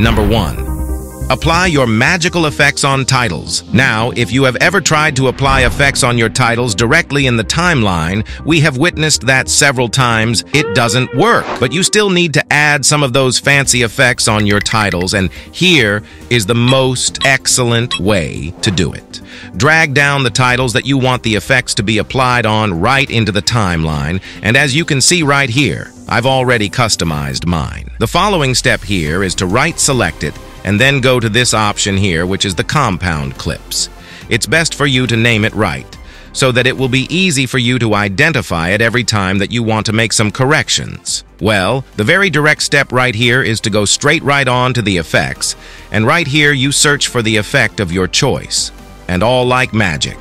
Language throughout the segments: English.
Number 1. Apply your magical effects on titles. Now, if you have ever tried to apply effects on your titles directly in the timeline, we have witnessed that several times. It doesn't work. But you still need to add some of those fancy effects on your titles, and here is the most excellent way to do it. Drag down the titles that you want the effects to be applied on right into the timeline, and as you can see right here, I've already customized mine. The following step here is to right-select it and then go to this option here, which is the compound clips. It's best for you to name it right, so that it will be easy for you to identify it every time that you want to make some corrections. Well, the very direct step right here is to go straight right on to the effects, and right here you search for the effect of your choice. And all like magic.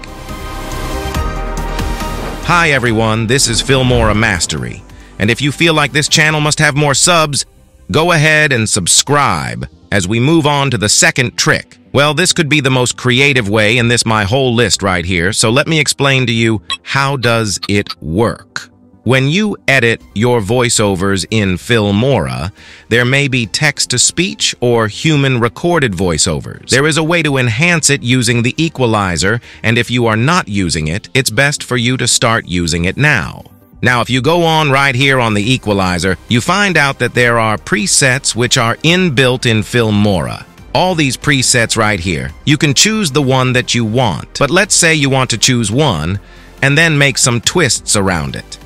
Hi everyone, this is Filmora Mastery. And if you feel like this channel must have more subs, go ahead and subscribe as we move on to the second trick. Well, this could be the most creative way in this my whole list right here, so let me explain to you how does it work. When you edit your voiceovers in Filmora, there may be text-to-speech or human-recorded voiceovers. There is a way to enhance it using the equalizer, and if you are not using it, it's best for you to start using it now. Now, if you go on right here on the equalizer, you find out that there are presets which are inbuilt in Filmora. All these presets right here, you can choose the one that you want. But let's say you want to choose one and then make some twists around it.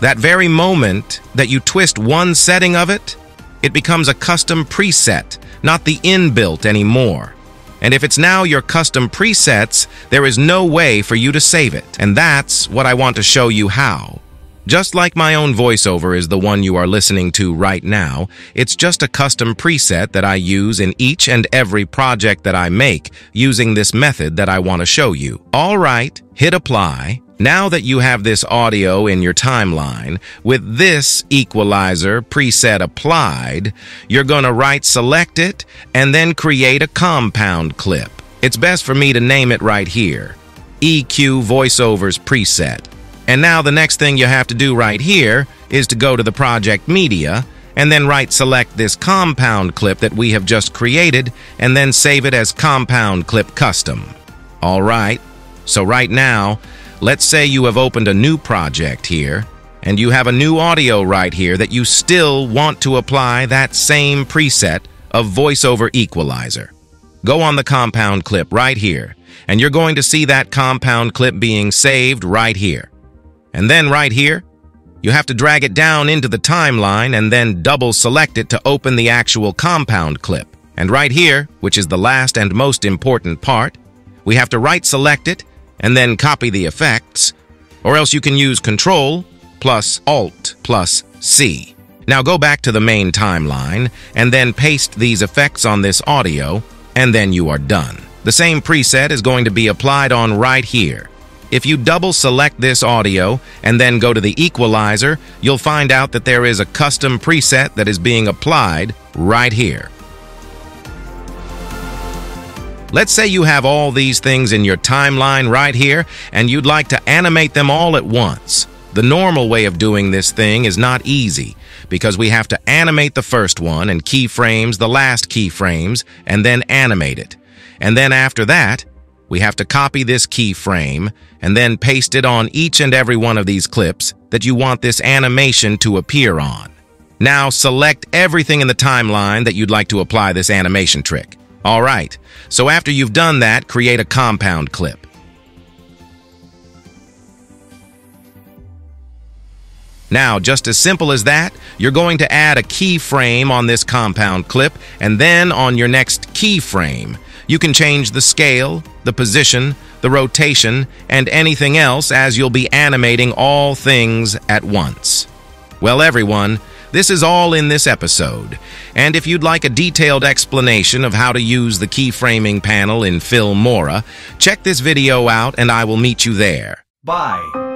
That very moment that you twist one setting of it, it becomes a custom preset, not the inbuilt anymore. And if it's now your custom presets, there is no way for you to save it. And that's what I want to show you how. Just like my own voiceover is the one you are listening to right now, it's just a custom preset that I use in each and every project that I make using this method that I want to show you. All right, hit apply. Now that you have this audio in your timeline, with this equalizer preset applied, you're going to right-select it and then create a compound clip. It's best for me to name it right here, EQ Voiceovers Preset. And now the next thing you have to do right here is to go to the project media and then right-select this compound clip that we have just created and then save it as compound clip custom. All right, so right now, let's say you have opened a new project here and you have a new audio right here that you still want to apply that same preset of voiceover equalizer. Go on the compound clip right here and you're going to see that compound clip being saved right here. And then right here, you have to drag it down into the timeline and then double select it to open the actual compound clip. And right here, which is the last and most important part, we have to right select it and then copy the effects, or else you can use Ctrl plus Alt plus C. Now go back to the main timeline and then paste these effects on this audio, and then you are done. The same preset is going to be applied on right here. If you double select this audio and then go to the equalizer, you'll find out that there is a custom preset that is being applied right here. Let's say you have all these things in your timeline right here and you'd like to animate them all at once. The normal way of doing this thing is not easy because we have to animate the first one and keyframes the last keyframes and then animate it. And then after that, we have to copy this keyframe and then paste it on each and every one of these clips that you want this animation to appear on. Now select everything in the timeline that you'd like to apply this animation trick. All right, so after you've done that, create a compound clip. Now, just as simple as that, you're going to add a keyframe on this compound clip and then on your next keyframe, you can change the scale, the position, the rotation, and anything else as you'll be animating all things at once. Well, everyone, this is all in this episode. And if you'd like a detailed explanation of how to use the keyframing panel in Filmora, check this video out and I will meet you there. Bye.